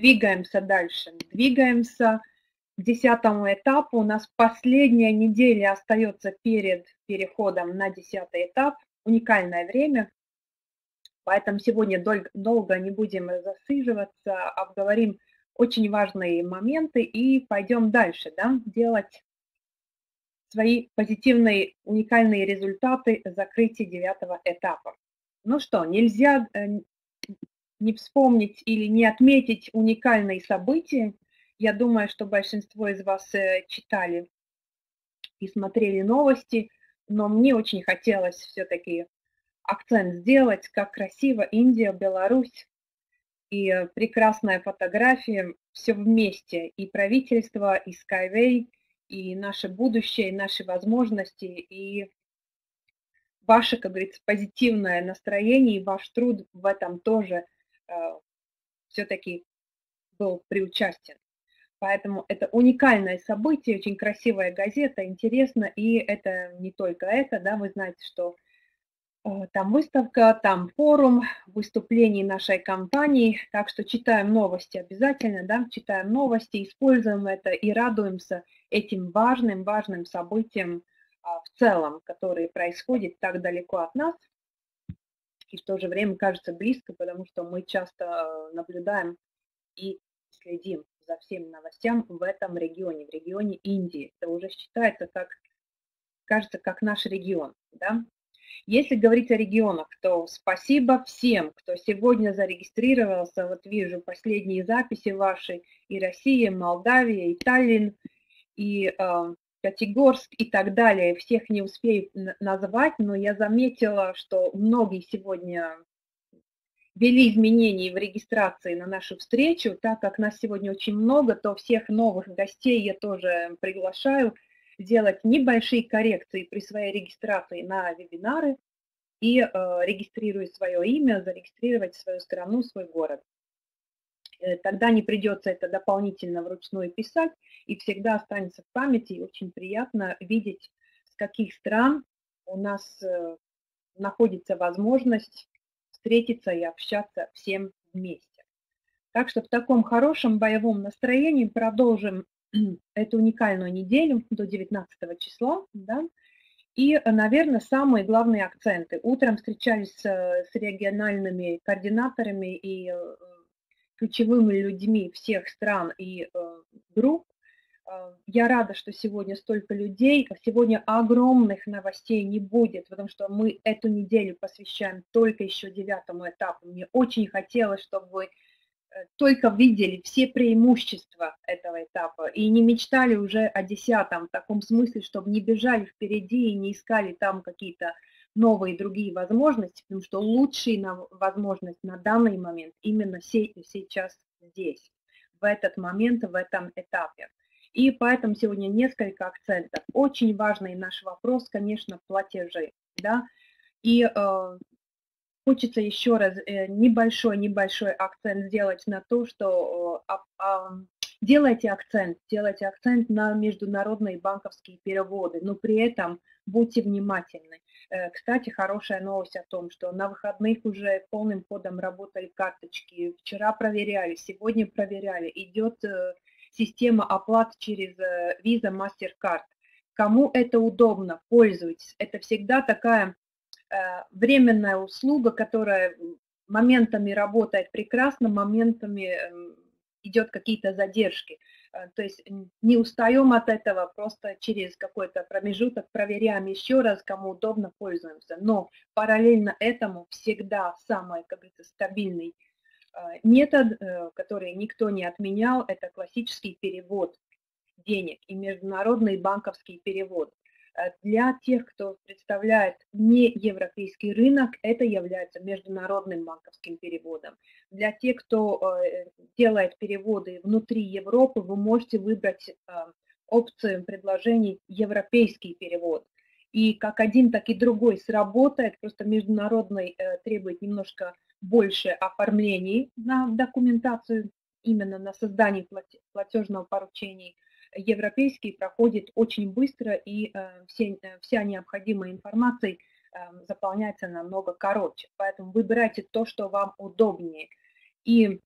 Двигаемся дальше, двигаемся к 10-му этапу. У нас последняя неделя остается перед переходом на 10-й этап. Уникальное время, поэтому сегодня долго не будем засиживаться, обговорим очень важные моменты и пойдем дальше, да, делать свои позитивные, уникальные результаты закрытия 9-го этапа. Ну что, нельзя не вспомнить или не отметить уникальные события. Я думаю, что большинство из вас читали и смотрели новости, но мне очень хотелось все-таки акцент сделать, как красиво Индия, Беларусь и прекрасная фотография, все вместе, и правительство, и Skyway, и наше будущее, и наши возможности, и ваше, как говорится, позитивное настроение, и ваш труд в этом тоже все-таки был приучастен. Поэтому это уникальное событие, очень красивая газета, интересно, и это не только это, да, вы знаете, что там выставка, там форум, выступление нашей компании, так что читаем новости обязательно, да, читаем новости, используем это и радуемся этим важным событиям в целом, которые происходят так далеко от нас, и в то же время кажется близко, потому что мы часто наблюдаем и следим за всеми новостям в этом регионе, в регионе Индии. Это уже считается, как кажется, как наш регион. Да? Если говорить о регионах, то спасибо всем, кто сегодня зарегистрировался. Вот вижу последние записи ваши: и Россия, и Молдавия, и Таллин, и Пятигорск и так далее. Всех не успею назвать, но я заметила, что многие сегодня ввели изменения в регистрации на нашу встречу. Так как нас сегодня очень много, то всех новых гостей я тоже приглашаю делать небольшие коррекции при своей регистрации на вебинары и регистрируя свое имя, зарегистрировать свою страну, свой город. Тогда не придется это дополнительно вручную писать, и всегда останется в памяти, и очень приятно видеть, с каких стран у нас находится возможность встретиться и общаться всем вместе. Так что в таком хорошем боевом настроении продолжим эту уникальную неделю до 19 числа. Да? И, наверное, самые главные акценты. Утром встречались с региональными координаторами и ключевыми людьми всех стран и групп. Я рада, что сегодня столько людей. Сегодня огромных новостей не будет, потому что мы эту неделю посвящаем только еще 9-му этапу. Мне очень хотелось, чтобы вы только видели все преимущества этого этапа и не мечтали уже о 10-м, в таком смысле, чтобы не бежали впереди и не искали там какие-то новые другие возможности, потому что лучшие возможности на данный момент именно сейчас здесь, в этот момент, в этом этапе. И поэтому сегодня несколько акцентов. Очень важный наш вопрос, конечно, платежи. Да? И хочется еще раз небольшой акцент сделать на то, что делайте акцент на международные банковские переводы, но при этом будьте внимательны. Кстати, хорошая новость о том, что на выходных уже полным ходом работали карточки. Вчера проверяли, сегодня проверяли. Идет система оплат через Visa, MasterCard. Кому это удобно, пользуйтесь. Это всегда такая временная услуга, которая моментами работает прекрасно, моментами идет какие-то задержки. То есть не устаем от этого, просто через какой-то промежуток проверяем еще раз, кому удобно, пользуемся. Но параллельно этому всегда самый, как говорится, стабильный метод, который никто не отменял, это классический перевод денег и международный банковский перевод. Для тех, кто представляет неевропейский рынок, это является международным банковским переводом. Для тех, кто делает переводы внутри Европы, вы можете выбрать опцию предложений «Европейский перевод». И как один, так и другой сработает, просто международный требует немножко больше оформлений на документацию, именно на создание платежного поручения. Европейский проходит очень быстро, и вся необходимая информация заполняется намного короче. Поэтому выбирайте то, что вам удобнее. И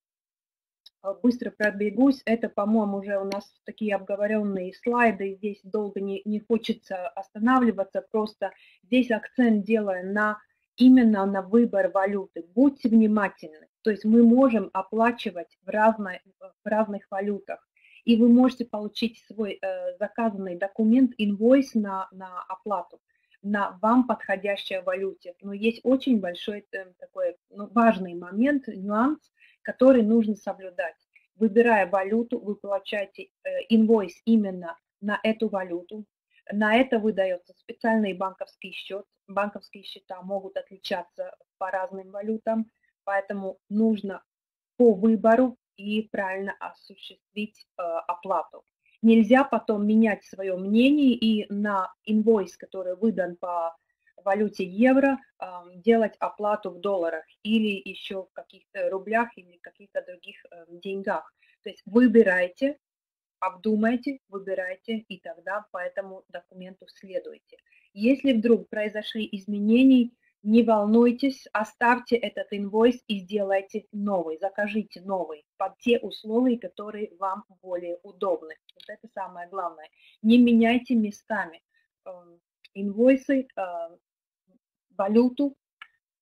быстро пробегусь. Это, по-моему, уже у нас такие обговоренные слайды. Здесь долго не хочется останавливаться. Просто здесь акцент делаем именно на выбор валюты. Будьте внимательны. То есть мы можем оплачивать в разных валютах. И вы можете получить свой заказанный документ, инвойс на оплату на вам подходящей валюте. Но есть очень большой такой важный момент, нюанс, который нужно соблюдать. Выбирая валюту, вы получаете инвойс именно на эту валюту. На это выдается специальный банковский счет. Банковские счета могут отличаться по разным валютам, поэтому нужно по выбору и правильно осуществить оплату. Нельзя потом менять свое мнение и на инвойс, который выдан по валюте евро, делать оплату в долларах или еще в каких-то рублях или каких-то других деньгах. То есть выбирайте, обдумайте, выбирайте, и тогда по этому документу следуйте. Если вдруг произошли изменения, не волнуйтесь, оставьте этот инвойс и сделайте новый, закажите новый под те условия, которые вам более удобны. Вот это самое главное. Не меняйте местами инвойсы, валюту,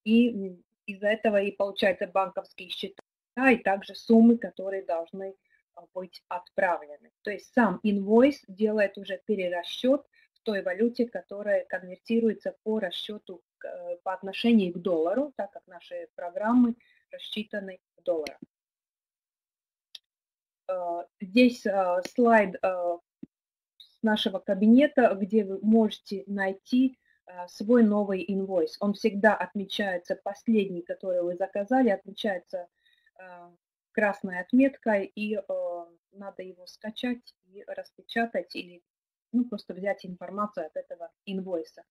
и из-за этого и получается банковские счета, и также суммы, которые должны быть отправлены. То есть сам инвойс делает уже перерасчет в той валюте, которая конвертируется по расчету по отношению к доллару, так как наши программы рассчитаны в долларах. Здесь слайд с нашего кабинета, где вы можете найти свой новый инвойс. Он всегда отмечается, последний, который вы заказали, отмечается красной отметкой, и надо его скачать и распечатать, или просто взять информацию от этого инвойса.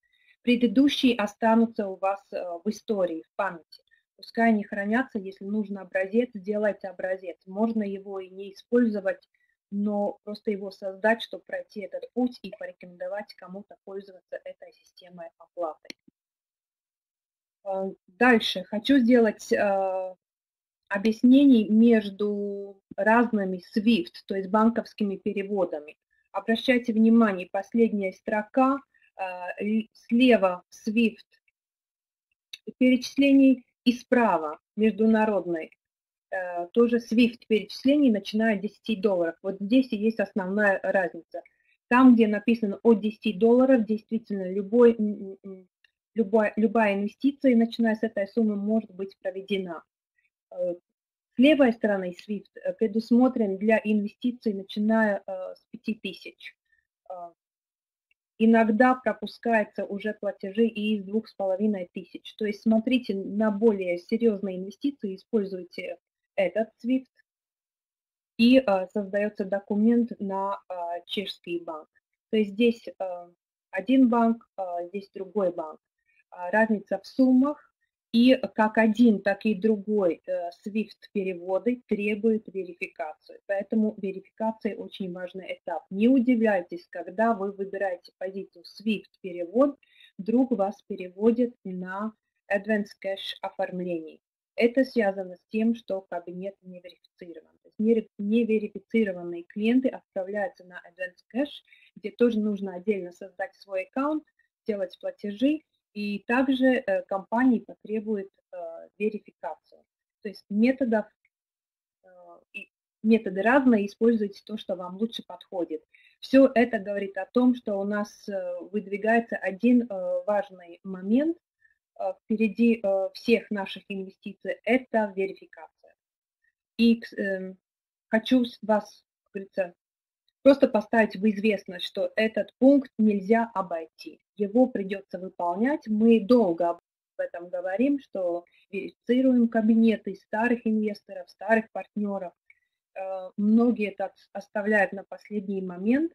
Предыдущие останутся у вас в истории, в памяти. Пускай они хранятся, если нужен образец, сделайте образец. Можно его и не использовать, но просто его создать, чтобы пройти этот путь и порекомендовать кому-то пользоваться этой системой оплаты. Дальше хочу сделать объяснение между разными SWIFT, то есть банковскими переводами. Обращайте внимание, последняя строка, слева SWIFT перечислений и справа международный. Тоже SWIFT перечислений, начиная от $10. Вот здесь и есть основная разница. Там, где написано от $10, действительно любая инвестиция, начиная с этой суммы, может быть проведена. С левой стороны SWIFT предусмотрен для инвестиций, начиная с 5000. Иногда пропускаются уже платежи и из 2500. То есть смотрите на более серьезные инвестиции, используйте этот SWIFT, и создается документ на чешский банк. То есть здесь один банк, здесь другой банк. Разница в суммах. И как один, так и другой SWIFT-переводы требуют верификацию. Поэтому верификация очень важный этап. Не удивляйтесь, когда вы выбираете позицию SWIFT-перевод, вдруг вас переводит на Advanced Cash оформление. Это связано с тем, что кабинет не верифицирован. То есть неверифицированные клиенты отправляются на Advanced Cash, где тоже нужно отдельно создать свой аккаунт, делать платежи. И также компании потребуют верификацию. То есть методы разные, используйте то, что вам лучше подходит. Все это говорит о том, что у нас выдвигается один важный момент впереди всех наших инвестиций – это верификация. И хочу вас, как говорится, просто поставить в известность, что этот пункт нельзя обойти. Его придется выполнять. Мы долго об этом говорим, что верифицируем кабинеты старых инвесторов, старых партнеров. Многие это оставляют на последний момент.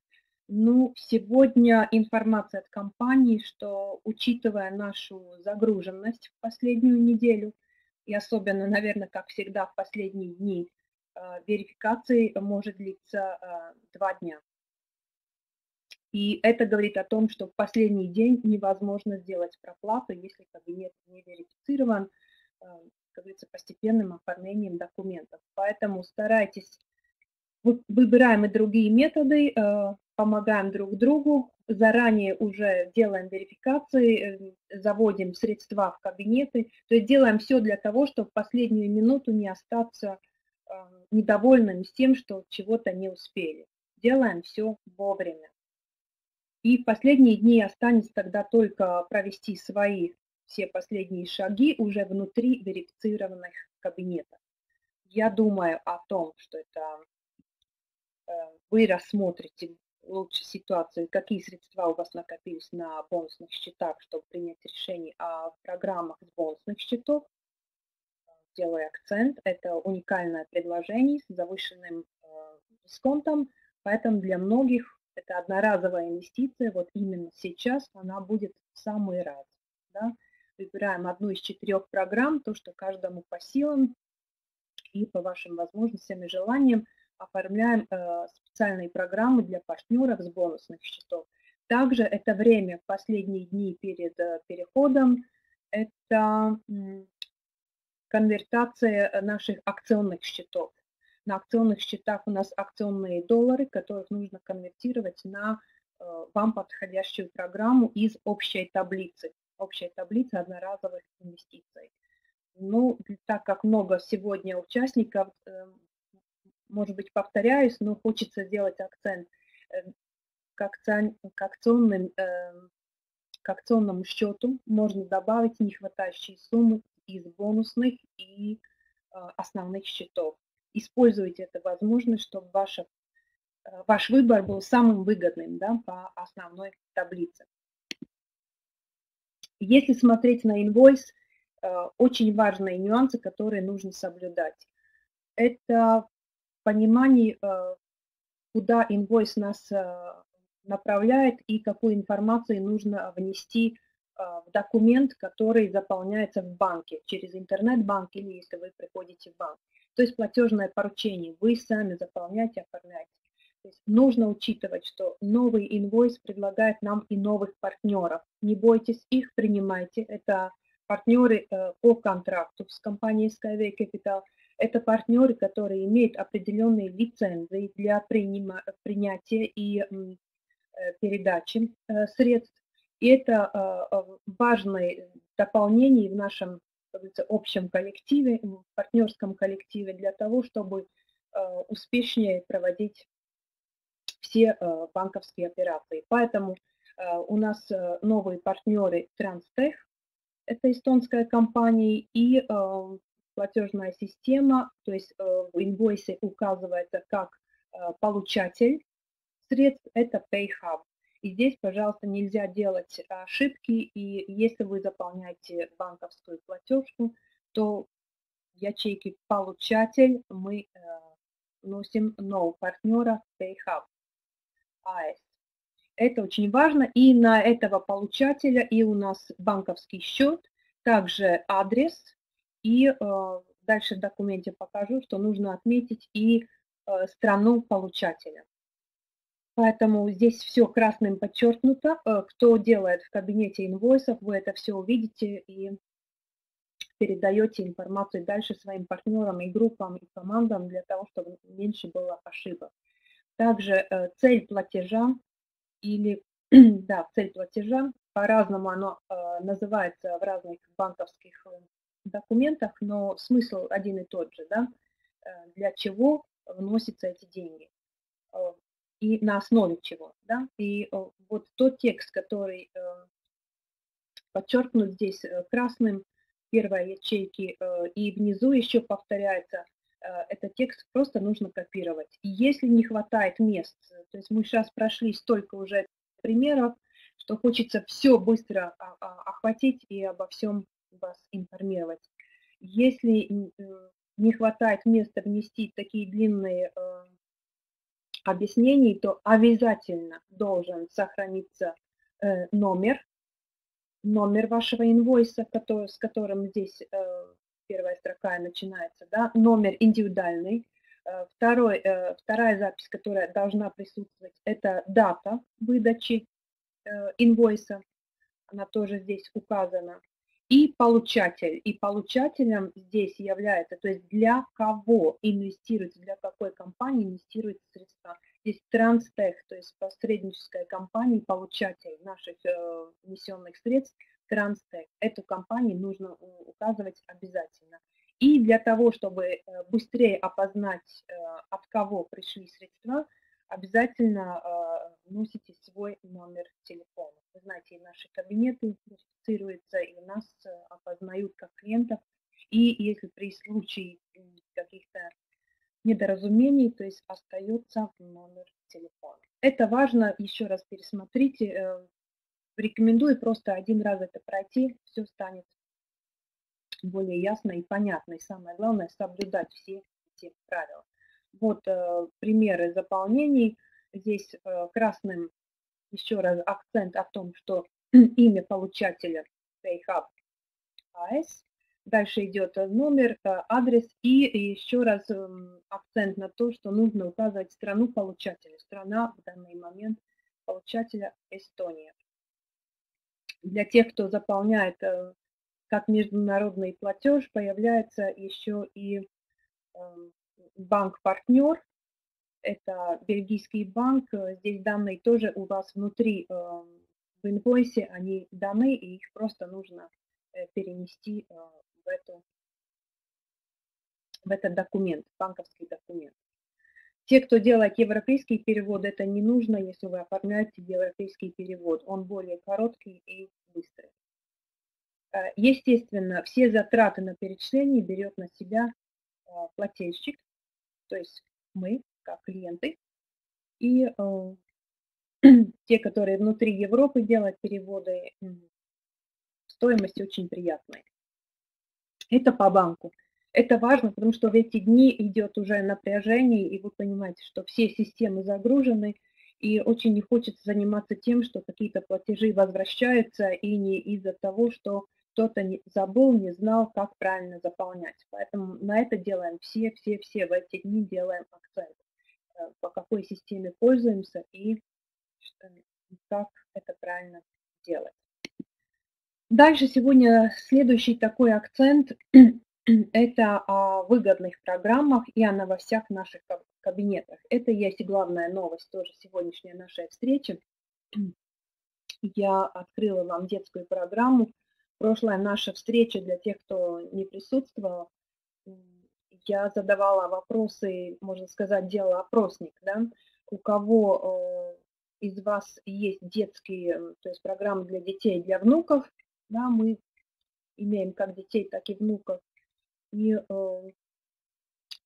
Но сегодня информация от компании, что учитывая нашу загруженность в последнюю неделю, и особенно, наверное, как всегда, в последние дни, верификации может длиться 2 дня. И это говорит о том, что в последний день невозможно сделать проплату, если кабинет не верифицирован. постепенным оформлением документов. Поэтому старайтесь, выбираем и другие методы, помогаем друг другу, заранее уже делаем верификации, заводим средства в кабинеты, то есть делаем все для того, чтобы в последнюю минуту не остаться недовольным с тем, что чего-то не успели. Делаем все вовремя. И в последние дни останется тогда только провести свои все последние шаги уже внутри верифицированных кабинетов. Я думаю о том, что это вы рассмотрите лучше ситуацию, какие средства у вас накопились на бонусных счетах, чтобы принять решение о программах с бонусных счетов. Делаю акцент, это уникальное предложение с завышенным дисконтом, поэтому для многих это одноразовая инвестиция, вот именно сейчас она будет в самый раз. Да? Выбираем одну из 4 программ, то, что каждому по силам и по вашим возможностям и желаниям, оформляем специальные программы для партнеров с бонусных счетов. Также это время, последние дни перед переходом, это конвертация наших акционных счетов. На акционных счетах у нас акционные доллары, которых нужно конвертировать на вам подходящую программу из общей таблицы. Общая таблица одноразовых инвестиций. Ну, так как много сегодня участников, может быть, повторяюсь, но хочется сделать акцент к акционному счету. Можно добавить нехватающие суммы из бонусных и основных счетов. Используйте эту возможность, чтобы ваш выбор был самым выгодным, да, по основной таблице. Если смотреть на инвойс, очень важные нюансы, которые нужно соблюдать. Это понимание, куда инвойс нас направляет и какую информацию нужно внести в документ, который заполняется в банке, через интернет-банк или если вы приходите в банк. То есть платежное поручение вы сами заполняете, оформляете. То есть нужно учитывать, что новый инвойс предлагает нам и новых партнеров. Не бойтесь их, принимайте. Это партнеры по контракту с компанией Skyway Capital. Это партнеры, которые имеют определенные лицензии для принятия и передачи средств. И это важное дополнение в нашем общем коллективе, в партнерском коллективе для того, чтобы успешнее проводить все банковские операции. Поэтому у нас новые партнеры TransTech, это эстонская компания, и платежная система, то есть в инвойсе указывается как получатель средств, это PayHub. И здесь, пожалуйста, нельзя делать ошибки, и если вы заполняете банковскую платежку, то в ячейке «Получатель» мы вносим нового партнера PayHub AS. Это очень важно, и на этого получателя и у нас банковский счет, также адрес, и дальше в документе покажу, что нужно отметить и страну получателя. Поэтому здесь все красным подчеркнуто. Кто делает в кабинете инвойсов, вы это все увидите и передаете информацию дальше своим партнерам и группам и командам для того, чтобы меньше было ошибок. Также цель платежа или да, цель платежа, по-разному оно называется в разных банковских документах, но смысл один и тот же, да, для чего вносятся эти деньги. И на основе чего, да, и вот тот текст, который подчеркнут здесь красным, первой ячейки, и внизу еще повторяется, этот текст просто нужно копировать. И если не хватает мест, то есть мы сейчас прошли столько уже примеров, что хочется все быстро охватить и обо всем вас информировать. Если не хватает места внести такие длинные объяснений, то обязательно должен сохраниться номер вашего инвойса, с которым здесь первая строка начинается, да, номер индивидуальный, вторая запись, которая должна присутствовать, это дата выдачи инвойса, она тоже здесь указана, и получатель. И получателем здесь является, то есть для кого инвестируется, для какой компании инвестируются средства. Здесь TransTech, то есть посредническая компания, получатель наших внесенных средств, TransTech. Эту компанию нужно указывать обязательно. И для того, чтобы быстрее опознать, от кого пришли средства, обязательно носите свой номер телефона. Вы знаете, наши кабинеты идентифицируются, и нас опознают как клиентов. И если при случае каких-то недоразумений, то есть остается номер телефона. Это важно, еще раз пересмотрите. Рекомендую просто один раз это пройти, все станет более ясно и понятно. И самое главное, соблюдать все эти правила. Вот примеры заполнений. Здесь красным еще раз акцент о том, что имя получателя PayHub AS. Дальше идет номер, адрес и еще раз акцент на то, что нужно указывать страну получателя. Страна в данный момент получателя Эстония. Для тех, кто заполняет как международный платеж, появляется еще и банк-партнер, это бельгийский банк, здесь данные тоже у вас внутри в инвойсе, они даны, и их просто нужно перенести в этот документ, банковский документ. Те, кто делает европейский перевод, это не нужно, если вы оформляете европейский перевод, он более короткий и быстрый. Естественно, все затраты на перечисление берет на себя плательщик, то есть мы, как клиенты, и те, которые внутри Европы делают переводы, стоимость очень приятная. Это по банку. Это важно, потому что в эти дни идет уже напряжение, и вы понимаете, что все системы загружены, и очень не хочется заниматься тем, что какие-то платежи возвращаются, и не из-за того, что кто-то забыл, не знал, как правильно заполнять. Поэтому на это делаем все в эти дни делаем акцент, по какой системе пользуемся и как это правильно делать. Дальше сегодня следующий такой акцент – это о выгодных программах и о новостях в наших кабинетах. Это есть и главная новость тоже сегодняшней нашей встречи. Я открыла вам детскую программу. Прошлая наша встреча, для тех, кто не присутствовал, я задавала вопросы, можно сказать, делала опросник, да? У кого из вас есть детские, то есть программы для детей и для внуков, да, мы имеем как детей, так и внуков, и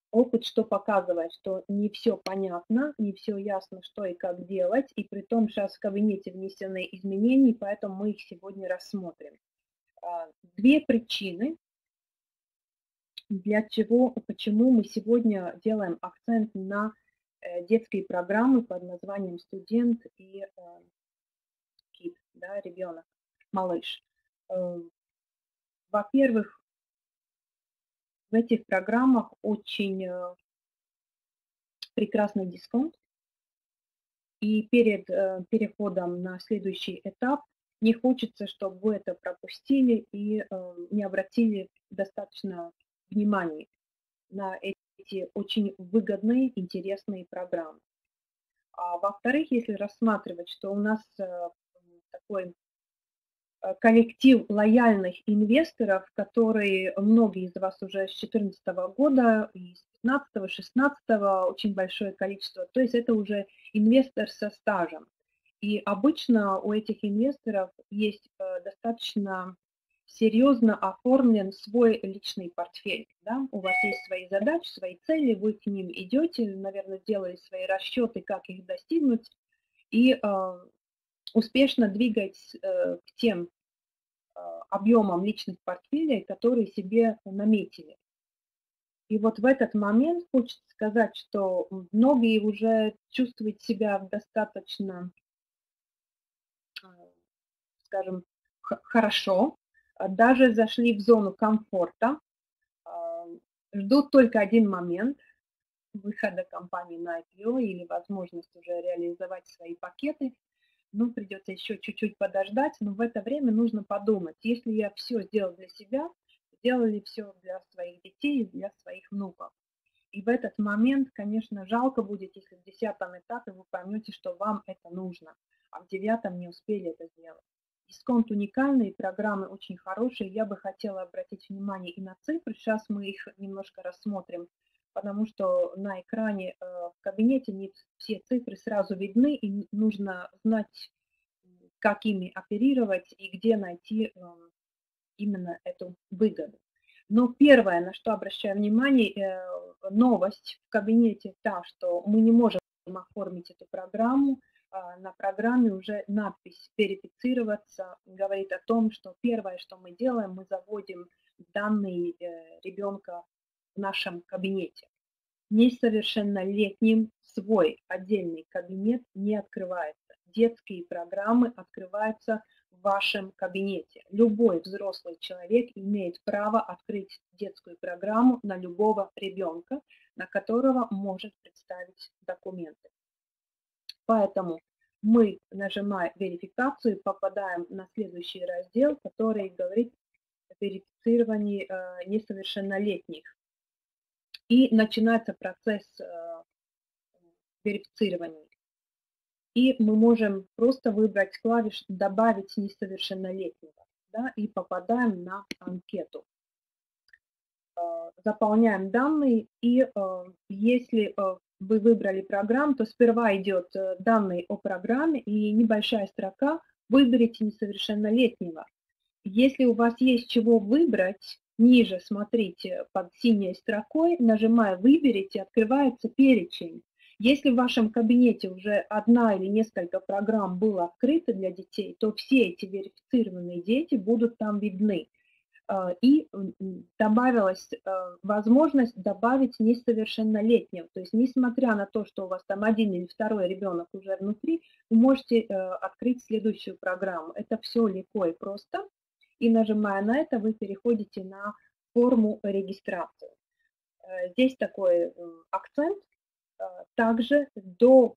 опыт, что показывает, что не все понятно, не все ясно, что и как делать, и при том сейчас в кабинете внесены изменения, поэтому мы их сегодня рассмотрим. Две причины, почему мы сегодня делаем акцент на детские программы под названием «Студент» и «Кид», да, ребенок, малыш. Во-первых, в этих программах очень прекрасный дисконт. И перед переходом на следующий этап не хочется, чтобы вы это пропустили и не обратили достаточно внимания на эти очень выгодные, интересные программы. А во-вторых, если рассматривать, что у нас такой коллектив лояльных инвесторов, которые многие из вас уже с 2014 года, и с 2015-2016 очень большое количество, то есть это уже инвестор со стажем. И обычно у этих инвесторов есть достаточно серьезно оформлен свой личный портфель. Да? У вас есть свои задачи, свои цели, вы к ним идете, наверное, делали свои расчеты, как их достигнуть, и успешно двигать к тем объемам личных портфелей, которые себе наметили. И вот в этот момент хочется сказать, что многие уже чувствуют себя достаточно, скажем, хорошо, даже зашли в зону комфорта, ждут только один момент выхода компании на IPO или возможность уже реализовать свои пакеты, ну, придется еще чуть-чуть подождать, но в это время нужно подумать, если я все сделал для себя, сделал ли все для своих детей, для своих внуков. И в этот момент, конечно, жалко будет, если в 10-м этапе вы поймете, что вам это нужно, а в 9-м не успели это сделать. Дисконт уникальный, программы очень хорошие. Я бы хотела обратить внимание и на цифры. Сейчас мы их немножко рассмотрим, потому что на экране в кабинете не все цифры сразу видны, и нужно знать, как ими оперировать и где найти именно эту выгоду. Но первое, на что обращаю внимание, новость в кабинете та, что мы не можем оформить эту программу. На программе уже надпись «Верифицироваться» говорит о том, что первое, что мы делаем, мы заводим данные ребенка в нашем кабинете. Несовершеннолетним свой отдельный кабинет не открывается. Детские программы открываются в вашем кабинете. Любой взрослый человек имеет право открыть детскую программу на любого ребенка, на которого может представить документы. Поэтому мы, нажимая верификацию, попадаем на следующий раздел, который говорит о верифицировании несовершеннолетних. И начинается процесс верифицирования. И мы можем просто выбрать клавиш «Добавить несовершеннолетнего», да, и попадаем на анкету. Заполняем данные, и если вы выбрали программу, то сперва идет данные о программе и небольшая строка «Выберите несовершеннолетнего». Если у вас есть чего выбрать, ниже смотрите под синей строкой, нажимая «Выберите», открывается перечень. Если в вашем кабинете уже одна или несколько программ было открыто для детей, то все эти верифицированные дети будут там видны. И добавилась возможность добавить несовершеннолетнего. То есть, несмотря на то, что у вас там один или второй ребенок уже внутри, вы можете открыть следующую программу. Это все легко и просто. И нажимая на это, вы переходите на форму регистрации. Здесь такой акцент. Также до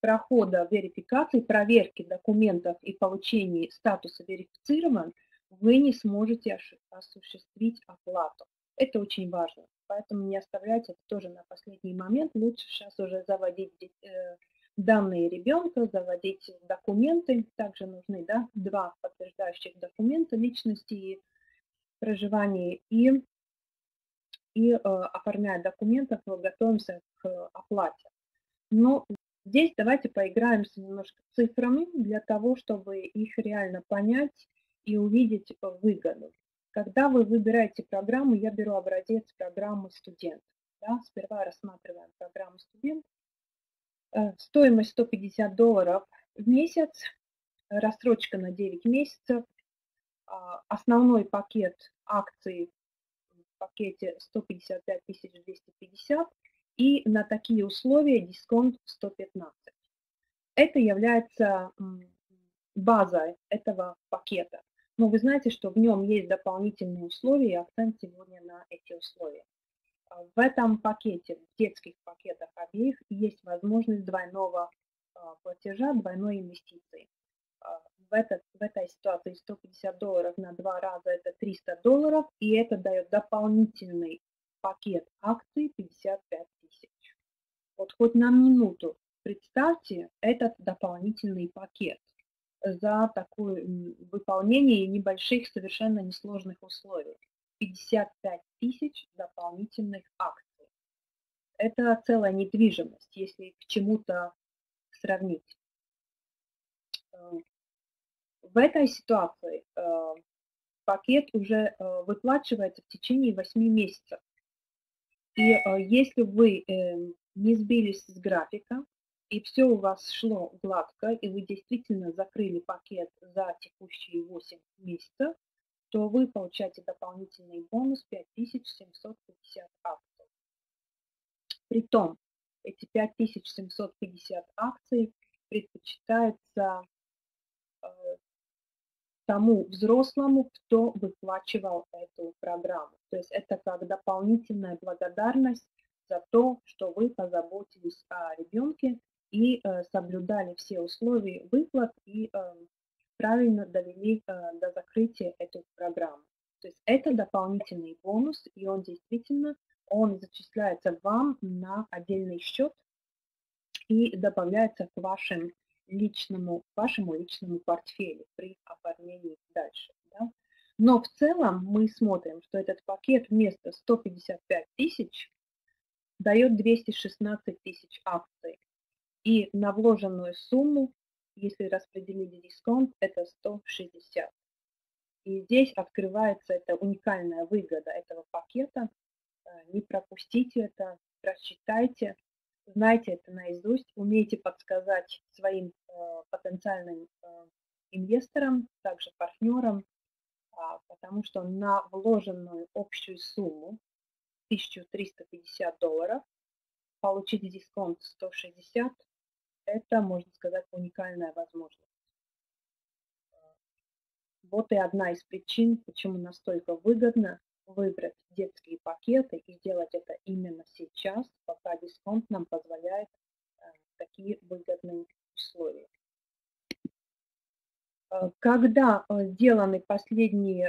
прохода верификации, проверки документов и получения статуса «Верифицирован» вы не сможете осуществить оплату. Это очень важно, поэтому не оставляйте это тоже на последний момент. Лучше сейчас уже заводить данные ребенка, заводить документы. Также нужны, да, два подтверждающих документа личности и проживания. И оформляя документы, мы готовимся к оплате. Но здесь давайте поиграемся немножко цифрами для того, чтобы их реально понять и увидеть выгоду. Когда вы выбираете программу, я беру образец программы «Студент». Да, сперва рассматриваем программу «Студент». Стоимость $150 в месяц, рассрочка на 9 месяцев, основной пакет акций в пакете 155 250 и на такие условия дисконт 115. Это является базой этого пакета. Но вы знаете, что в нем есть дополнительные условия, и акцент сегодня на эти условия. В этом пакете, в детских пакетах обеих, есть возможность двойного платежа, двойной инвестиции. В этой ситуации $150 на 2 раза – это $300, и это дает дополнительный пакет акций 55 000. Вот хоть на минуту представьте этот дополнительный пакет за такое выполнение небольших, совершенно несложных условий. 55 000 дополнительных акций. Это целая недвижимость, если к чему-то сравнить. В этой ситуации пакет уже выплачивается в течение 8 месяцев. И если вы не сбились с графика, и все у вас шло гладко, и вы действительно закрыли пакет за текущие 8 месяцев, то вы получаете дополнительный бонус 5750 акций. Притом, эти 5750 акций предпочитаются тому взрослому, кто выплачивал эту программу. То есть это как дополнительная благодарность за то, что вы позаботились о ребенке и соблюдали все условия выплат и правильно довели до закрытия эту программу. То есть это дополнительный бонус, и он действительно, он зачисляется вам на отдельный счет и добавляется к вашему личному портфелю при оформлении дальше. Да? Но в целом мы смотрим, что этот пакет вместо 155 тысяч дает 216 тысяч акций. И на вложенную сумму, если распределить дисконт, это 160. И здесь открывается эта уникальная выгода этого пакета. Не пропустите это, прочитайте, знайте это наизусть, умейте подсказать своим потенциальным инвесторам, также партнерам, потому что на вложенную общую сумму $1350 получить дисконт 160 – это, можно сказать, уникальная возможность. Вот и одна из причин, почему настолько выгодно выбрать детские пакеты и сделать это именно сейчас, пока дисконт нам позволяет такие выгодные условия. Когда сделаны последние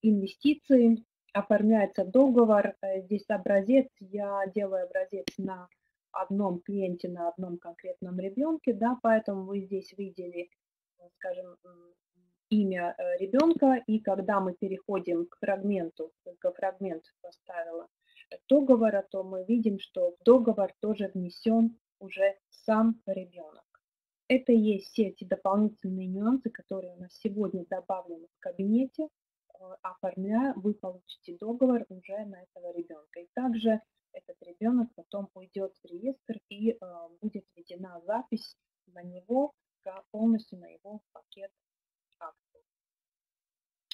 инвестиции, оформляется договор. Здесь образец, я делаю образец на одном клиенте, на одном конкретном ребенке, да, поэтому вы здесь видели, скажем, имя ребенка, и когда мы переходим к фрагменту, только фрагмент поставила договора, то мы видим, что в договор тоже внесен уже сам ребенок. Это и есть все эти дополнительные нюансы, которые у нас сегодня добавлены в кабинете. Оформляя, вы получите договор уже на этого ребенка. И также этот ребенок потом уйдет в реестр и будет введена запись на него, полностью на его пакет акций.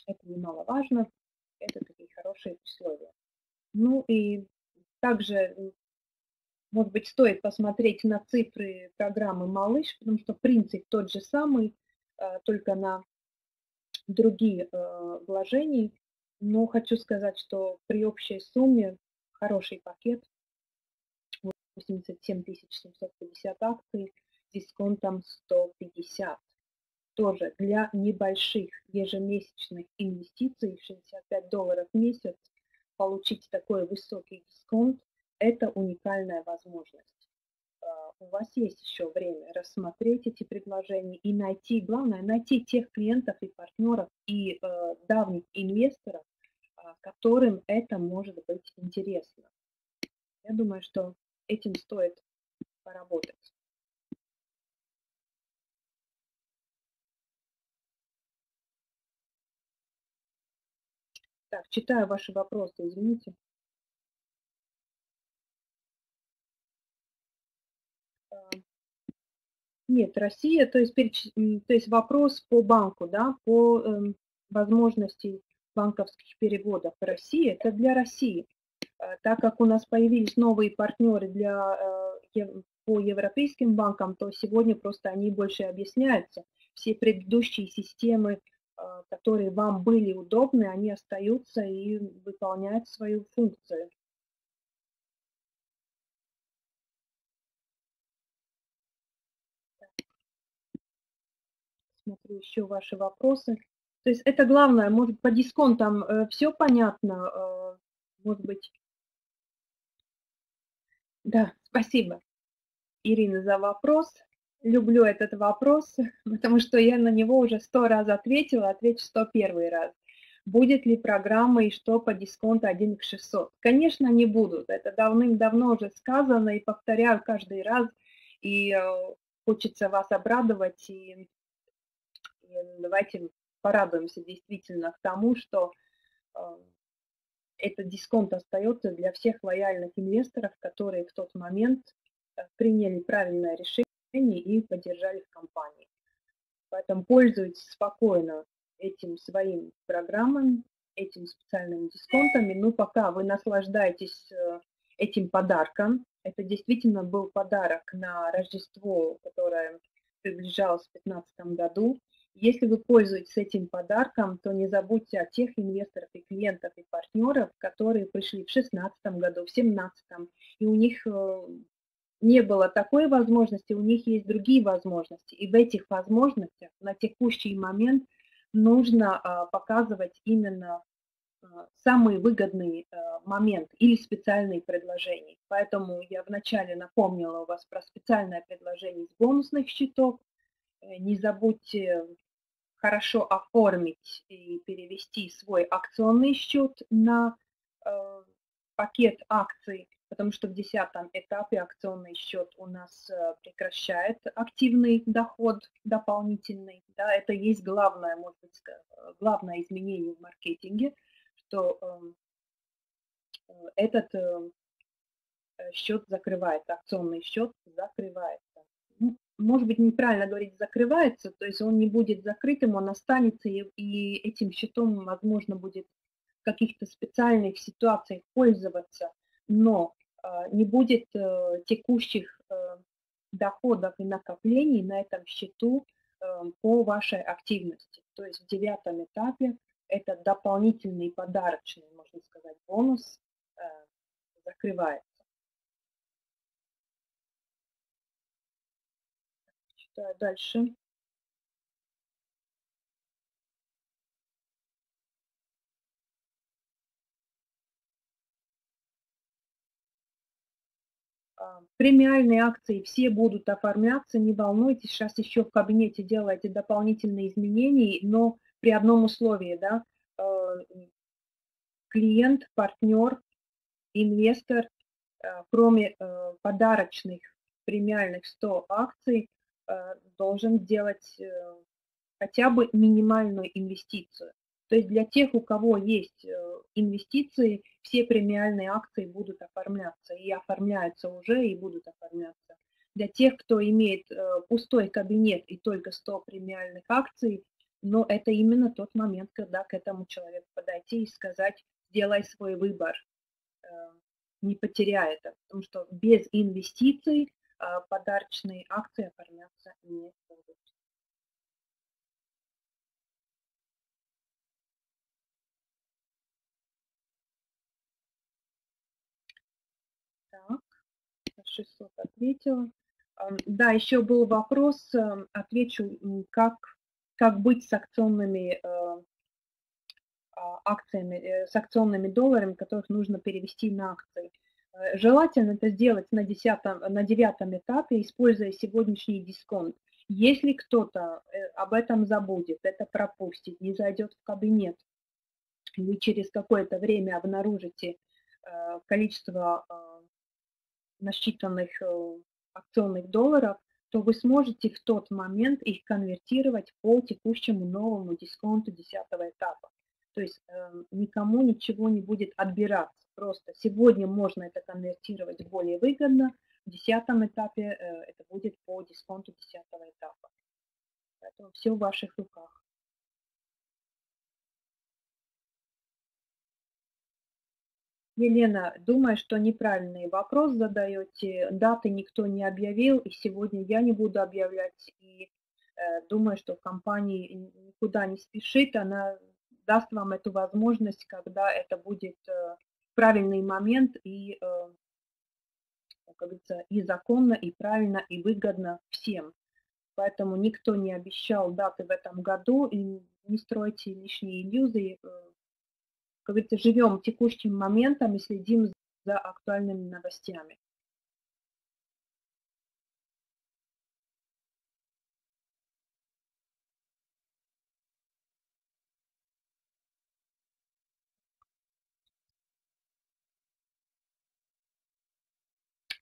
Это немаловажно, это такие хорошие условия. Ну и также, может быть, стоит посмотреть на цифры программы «Малыш», потому что принцип тот же самый, только на другие вложения, но хочу сказать, что при общей сумме хороший пакет 87 750 акций с дисконтом 150. Тоже для небольших ежемесячных инвестиций $65 в месяц получить такой высокий дисконт – это уникальная возможность. У вас есть еще время рассмотреть эти предложения и найти, главное, найти тех клиентов и партнеров и давних инвесторов, которым это может быть интересно. Я думаю, что этим стоит поработать. Так, читаю ваши вопросы, извините. Нет, Россия, то есть вопрос по банку, да, по возможности банковских переводов в России, это для России. Так как у нас появились новые партнеры по европейским банкам, то сегодня просто они больше объясняются. Все предыдущие системы, которые вам были удобны, они остаются и выполняют свою функцию. Смотрю еще ваши вопросы. То есть это главное, может, по дисконтам все понятно, может быть. Да, спасибо, Ирина, за вопрос. Люблю этот вопрос, потому что я на него уже 100 раз ответила, отвечу 101 раз. Будет ли программа и что по дисконту 1 к 600? Конечно, не будут. Это давным-давно уже сказано и повторяю каждый раз. И хочется вас обрадовать и... Давайте порадуемся действительно к тому, что этот дисконт остается для всех лояльных инвесторов, которые в тот момент приняли правильное решение и поддержали в компании. Поэтому пользуйтесь спокойно этим своим программам, этим специальными дисконтами. Но пока вы наслаждаетесь этим подарком, это действительно был подарок на Рождество, которое приближалось в 2015 году. Если вы пользуетесь этим подарком, то не забудьте о тех инвесторов и клиентов и партнеров, которые пришли в 2016 году, в 2017, и у них не было такой возможности, у них есть другие возможности. И в этих возможностях на текущий момент нужно показывать именно самые выгодные моменты или специальные предложения. Поэтому я вначале напомнила у вас про специальное предложение с бонусных счетов. Не забудьте хорошо оформить и перевести свой акционный счет на пакет акций, потому что в 10-м этапе акционный счет у нас прекращает активный доход дополнительный. Да, это есть главное, может быть, главное изменение в маркетинге, что этот счет закрывается, акционный счет закрывается. Может быть, неправильно говорить «закрывается», то есть он не будет закрытым, он останется, и этим счетом, возможно, будет в каких-то специальных ситуациях пользоваться, но не будет текущих доходов и накоплений на этом счету по вашей активности. То есть в 9-м этапе это дополнительный подарочный, можно сказать, бонус закрывается. Дальше. Премиальные акции все будут оформляться, не волнуйтесь, сейчас еще в кабинете делаете дополнительные изменения, но при одном условии, да, клиент, партнер, инвестор, кроме подарочных премиальных 100 акций, должен делать хотя бы минимальную инвестицию. То есть для тех, у кого есть инвестиции, все премиальные акции будут оформляться, и оформляются уже, и будут оформляться. Для тех, кто имеет пустой кабинет и только 100 премиальных акций, но это именно тот момент, когда к этому человеку подойти и сказать, сделай свой выбор, не потеряй это, потому что без инвестиций подарочные акции оформляться не будут. Так, 600 ответила. Да, еще был вопрос, отвечу, как быть с акционными акциями, с акционными долларами, которых нужно перевести на акции. Желательно это сделать на 9-м этапе, используя сегодняшний дисконт. Если кто-то об этом забудет, это пропустит, не зайдет в кабинет, вы через какое-то время обнаружите количество насчитанных акционных долларов, то вы сможете в тот момент их конвертировать по текущему новому дисконту 10-го этапа. То есть никому ничего не будет отбираться. Просто сегодня можно это конвертировать более выгодно. В 10-м этапе это будет по дисконту 10-го этапа. Поэтому все в ваших руках. Елена, думаю, что неправильный вопрос задаете. Даты никто не объявил, и сегодня я не буду объявлять. И думаю, что компания никуда не спешит. Она даст вам эту возможность, когда это будет правильный момент и, как говорится, и законно, и правильно, и выгодно всем. Поэтому никто не обещал даты в этом году, и не стройте лишние иллюзии. Как говорится, живем текущим моментом и следим за актуальными новостями.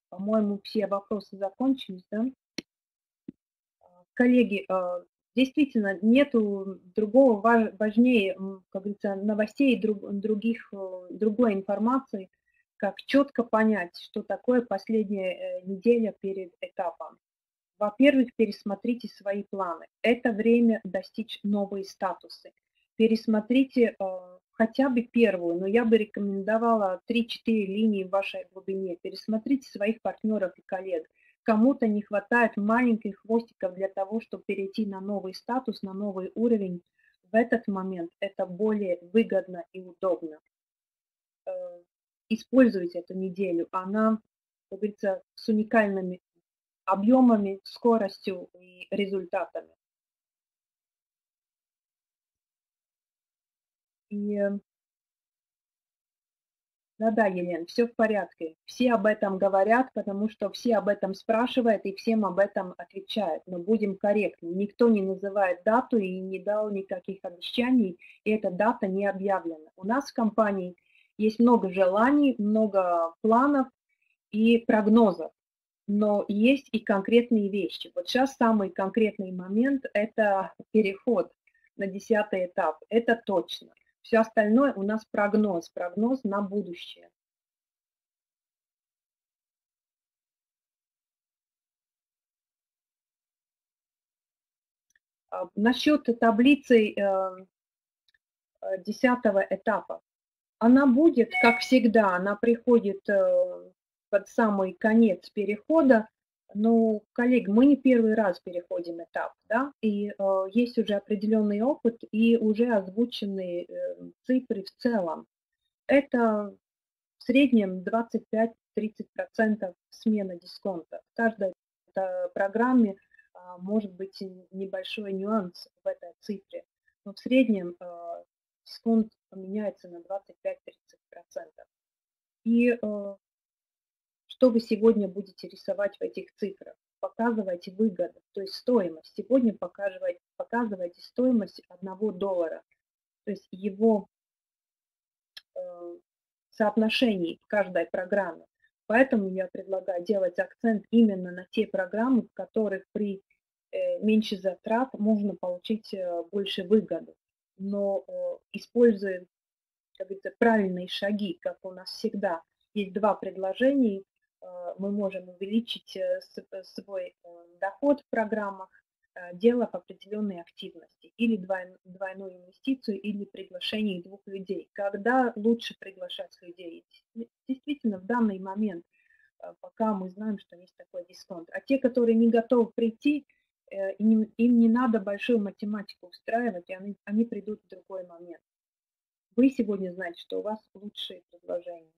По-моему, все вопросы закончились, да? Коллеги, действительно, нету другого важнее, как говорится, новостей, другой информации, как четко понять, что такое последняя неделя перед этапом. Во-первых, пересмотрите свои планы. Это время достичь новые статусы. Пересмотрите хотя бы первую, но я бы рекомендовала 3-4 линии в вашей глубине. Пересмотрите своих партнеров и коллег. Кому-то не хватает маленьких хвостиков для того, чтобы перейти на новый статус, на новый уровень. В этот момент это более выгодно и удобно. Используйте эту неделю. Она как говорится, с уникальными объемами, скоростью и результатами. И да, Елена, все в порядке. Все об этом говорят, потому что все об этом спрашивают и всем об этом отвечают. Но будем корректны. Никто не называет дату и не дал никаких обещаний, и эта дата не объявлена. У нас в компании есть много желаний, много планов и прогнозов. Но есть и конкретные вещи. Вот сейчас самый конкретный момент – это переход на 10-й этап. Это точно. Все остальное у нас прогноз. Прогноз на будущее. Насчет таблицы 10-го этапа. Она будет, как всегда, она приходит под самый конец перехода. Но, коллеги, мы не первый раз переходим этап, да, и есть уже определенный опыт и уже озвученные цифры в целом. Это в среднем 25-30% смена дисконта. В каждой программе может быть небольшой нюанс в этой цифре, но в среднем дисконт поменяется на 25-30%. И что вы сегодня будете рисовать в этих цифрах? Показывайте выгоду, то есть стоимость. Сегодня показывайте стоимость $1, то есть его соотношение в каждой программе. Поэтому я предлагаю делать акцент именно на те программы, в которых при меньше затрат можно получить больше выгоды. Но используя, как говорится, правильные шаги, как у нас всегда. Есть два предложения. Мы можем увеличить свой доход в программах, делав определенные активности, или двойную инвестицию, или приглашение двух людей. Когда лучше приглашать людей? Действительно, в данный момент, пока мы знаем, что есть такой дисконт. А те, которые не готовы прийти, им не надо большую математику устраивать, и они придут в другой момент. Вы сегодня знаете, что у вас лучшие предложения.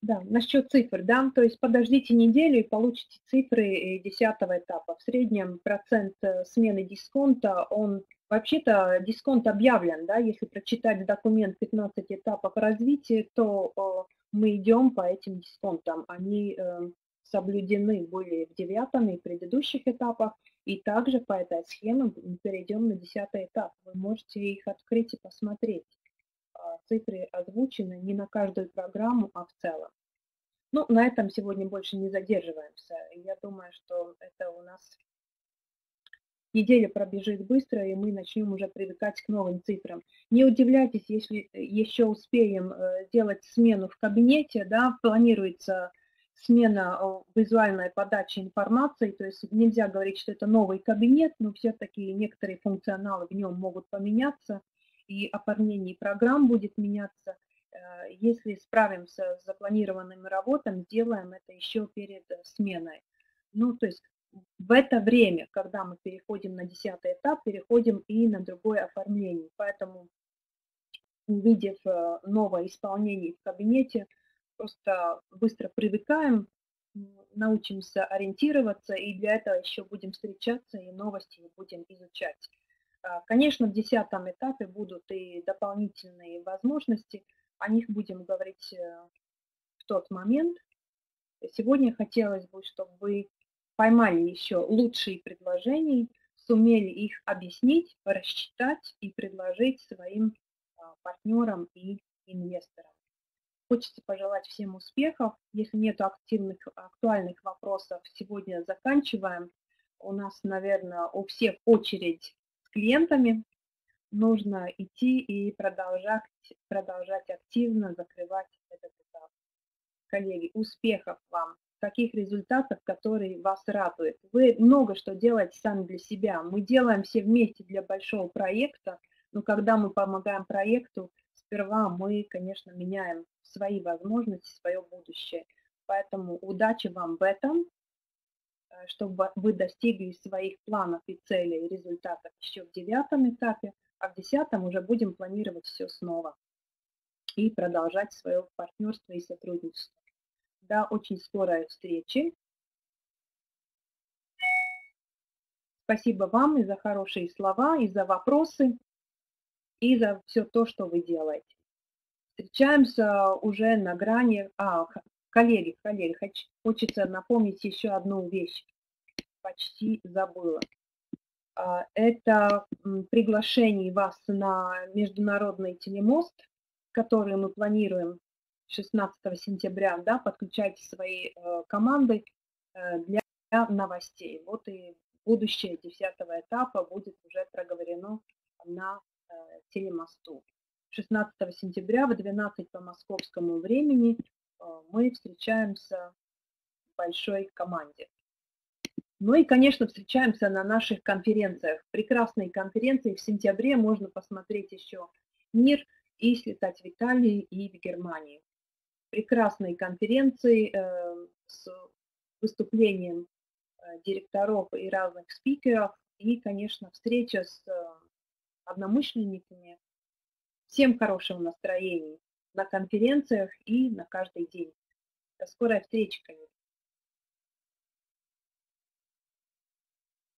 Да, насчет цифр, да, то есть подождите неделю и получите цифры 10-го этапа. В среднем процент смены дисконта, он вообще-то дисконт объявлен, да, если прочитать документ 15 этапов развития, то мы идем по этим дисконтам. Они соблюдены были в 9-м и предыдущих этапах, и также по этой схеме мы перейдем на 10-й этап. Вы можете их открыть и посмотреть. Цифры озвучены не на каждую программу, а в целом. Ну, на этом сегодня больше не задерживаемся. Я думаю, что это у нас неделя пробежит быстро, и мы начнем уже привыкать к новым цифрам. Не удивляйтесь, если еще успеем сделать смену в кабинете, да, планируется смена визуальной подачи информации, то есть нельзя говорить, что это новый кабинет, но все-таки некоторые функционалы в нем могут поменяться. И оформление программ будет меняться. Если справимся с запланированными работами, делаем это еще перед сменой. Ну, то есть в это время, когда мы переходим на 10-й этап, переходим и на другое оформление. Поэтому, увидев новое исполнение в кабинете, просто быстро привыкаем, научимся ориентироваться, и для этого еще будем встречаться и новости будем изучать. Конечно, в 10-м этапе будут и дополнительные возможности, о них будем говорить в тот момент. Сегодня хотелось бы, чтобы вы поймали еще лучшие предложения, сумели их объяснить, рассчитать и предложить своим партнерам и инвесторам. Хочется пожелать всем успехов. Если нет актуальных вопросов, сегодня заканчиваем. У нас, наверное, у всех очередь клиентами, нужно идти и продолжать активно закрывать этот этап. Коллеги, успехов вам, таких результатов, которые вас радуют. Вы много что делаете сами для себя. Мы делаем все вместе для большого проекта, но когда мы помогаем проекту, сперва мы, конечно, меняем свои возможности, свое будущее. Поэтому удачи вам в этом, чтобы вы достигли своих планов и целей, и результатов еще в 9 этапе, а в 10 уже будем планировать все снова и продолжать свое партнерство и сотрудничество. До очень скорой встречи. Спасибо вам и за хорошие слова, и за вопросы, и за все то, что вы делаете. Встречаемся уже на грани... Коллеги, хочется напомнить еще одну вещь. Почти забыла. Это приглашение вас на международный телемост, который мы планируем 16 сентября. Да, подключайте свои команды для новостей. Вот и будущее 10-го этапа будет уже проговорено на телемосту. 16 сентября в 12 по московскому времени мы встречаемся в большой команде. Ну и, конечно, встречаемся на наших конференциях. Прекрасные конференции. В сентябре можно посмотреть еще мир и слетать в Италию и в Германию. Прекрасные конференции с выступлением директоров и разных спикеров. И, конечно, встреча с одномышленниками. Всем хорошего настроения на конференциях и на каждый день. До скорой встречи, конечно.